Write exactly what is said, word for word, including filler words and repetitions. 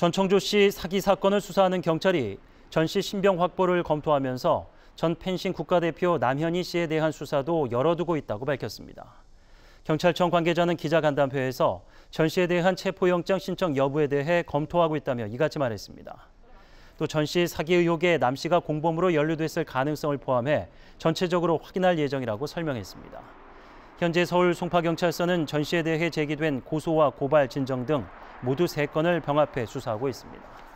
전청조 씨 사기 사건을 수사하는 경찰이 전 씨 신병 확보를 검토하면서 전 펜싱 국가대표 남현희 씨에 대한 수사도 열어두고 있다고 밝혔습니다. 경찰청 관계자는 기자간담회에서 전 씨에 대한 체포영장 신청 여부에 대해 검토하고 있다며 이같이 말했습니다. 또 전 씨 사기 의혹에 남 씨가 공범으로 연루됐을 가능성을 포함해 전체적으로 확인할 예정이라고 설명했습니다. 현재 서울 송파경찰서는 전 씨에 대해 제기된 고소와 고발, 진정 등 모두 세 건을 병합해 수사하고 있습니다.